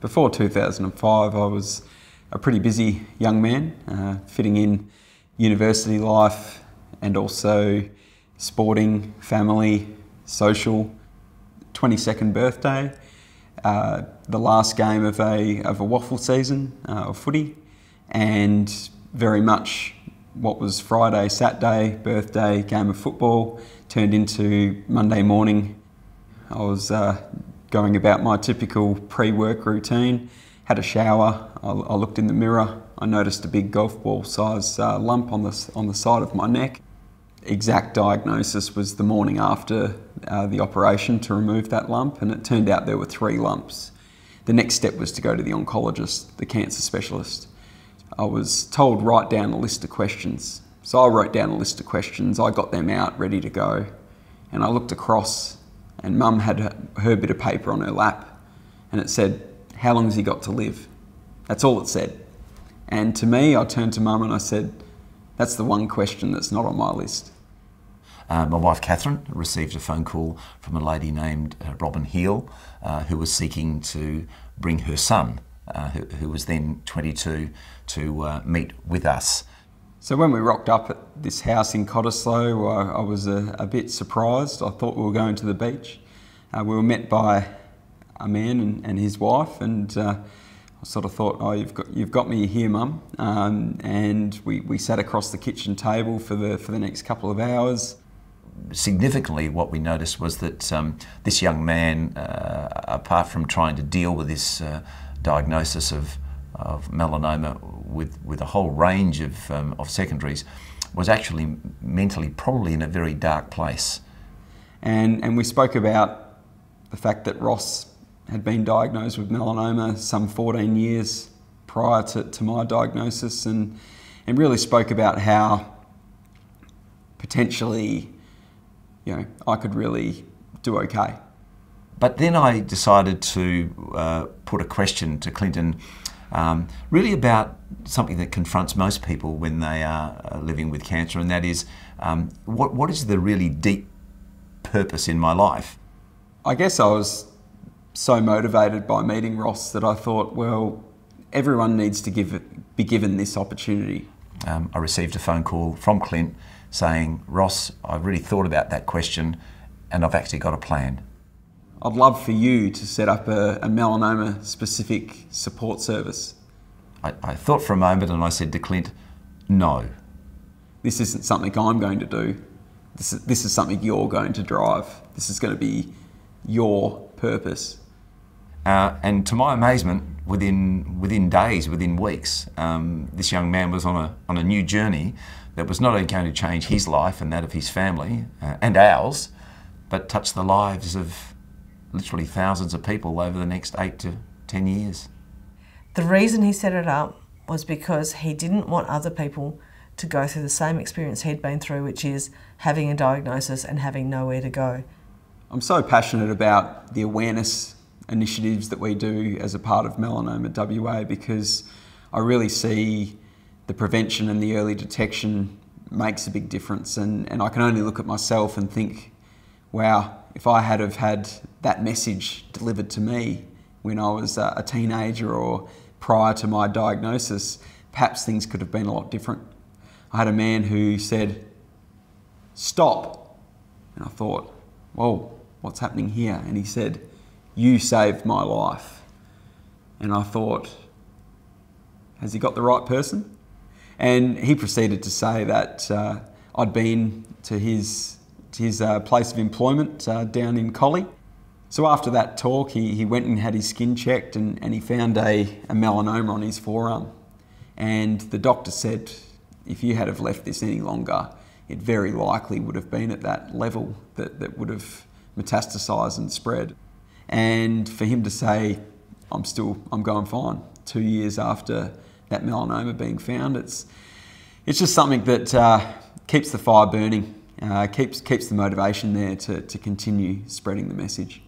Before 2005, I was a pretty busy young man, fitting in university life and also sporting, family, social, 22nd birthday, the last game of a waffle season of footy, and very much what was Friday, Saturday, birthday, game of football turned into Monday morning. I was going about my typical pre-work routine, had a shower, I looked in the mirror, I noticed a big golf ball size lump on the side of my neck. Exact diagnosis was the morning after the operation to remove that lump, and it turned out there were 3 lumps. The next step was to go to the oncologist, the cancer specialist. I was told write down a list of questions. So I wrote down a list of questions, I got them out ready to go, and I looked across and Mum had her bit of paper on her lap, and it said, "How long's he got to live?" That's all it said. And to me, I turned to Mum and I said, "That's the one question that's not on my list." My wife Catherine received a phone call from a lady named Robin Heal, who was seeking to bring her son, who was then 22, to meet with us. So when we rocked up at this house in Cottesloe, I was a bit surprised. I thought we were going to the beach. We were met by a man and his wife, and I sort of thought, "Oh, you've got me here, Mum." And we sat across the kitchen table for the next couple of hours. Significantly, what we noticed was that this young man, apart from trying to deal with this diagnosis of melanoma with a whole range of secondaries, was actually mentally probably in a very dark place. And we spoke about the fact that Ross had been diagnosed with melanoma some 14 years prior to my diagnosis, and really spoke about how potentially, you know, I could really do okay. But then I decided to put a question to Clinton, really about something that confronts most people when they are living with cancer, and that is, what is the really deep purpose in my life? I guess I was so motivated by meeting Ross that I thought, well, everyone needs to be given this opportunity. I received a phone call from Clint saying, "Ross, I've really thought about that question and I've actually got a plan. I'd love for you to set up a melanoma-specific support service." I thought for a moment and I said to Clint, "No. This isn't something I'm going to do. This is something you're going to drive. This is going to be your purpose." And to my amazement, within days, within weeks, this young man was on a new journey that was not only going to change his life and that of his family and ours, but touch the lives of literally thousands of people over the next 8 to 10 years. The reason he set it up was because he didn't want other people to go through the same experience he'd been through, which is having a diagnosis and having nowhere to go. I'm so passionate about the awareness initiatives that we do as a part of Melanoma WA, because I really see the prevention and the early detection makes a big difference, and I can only look at myself and think, wow, if I had have had that message delivered to me when I was a teenager or prior to my diagnosis, perhaps things could have been a lot different. I had a man who said, "Stop," and I thought, "Whoa, what's happening here?" And he said, "You saved my life." And I thought, has he got the right person? And he proceeded to say that I'd been to his place of employment down in Collie. So after that talk, he went and had his skin checked, and he found a melanoma on his forearm. And the doctor said, if you had have left this any longer, it very likely would have been at that level that would have metastasised and spread. And for him to say, I'm going fine, 2 years after that melanoma being found, it's just something that keeps the fire burning, keeps the motivation there to continue spreading the message.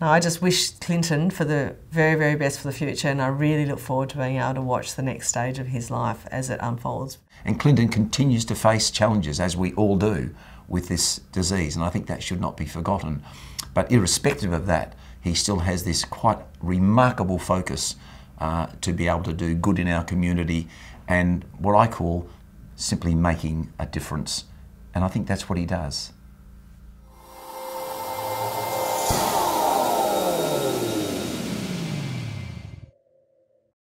No, I just wish Clinton for the very, very best for the future, and I really look forward to being able to watch the next stage of his life as it unfolds. And Clinton continues to face challenges, as we all do, with this disease, and I think that should not be forgotten. But irrespective of that, he still has this quite remarkable focus to be able to do good in our community and what I call simply making a difference. And I think that's what he does.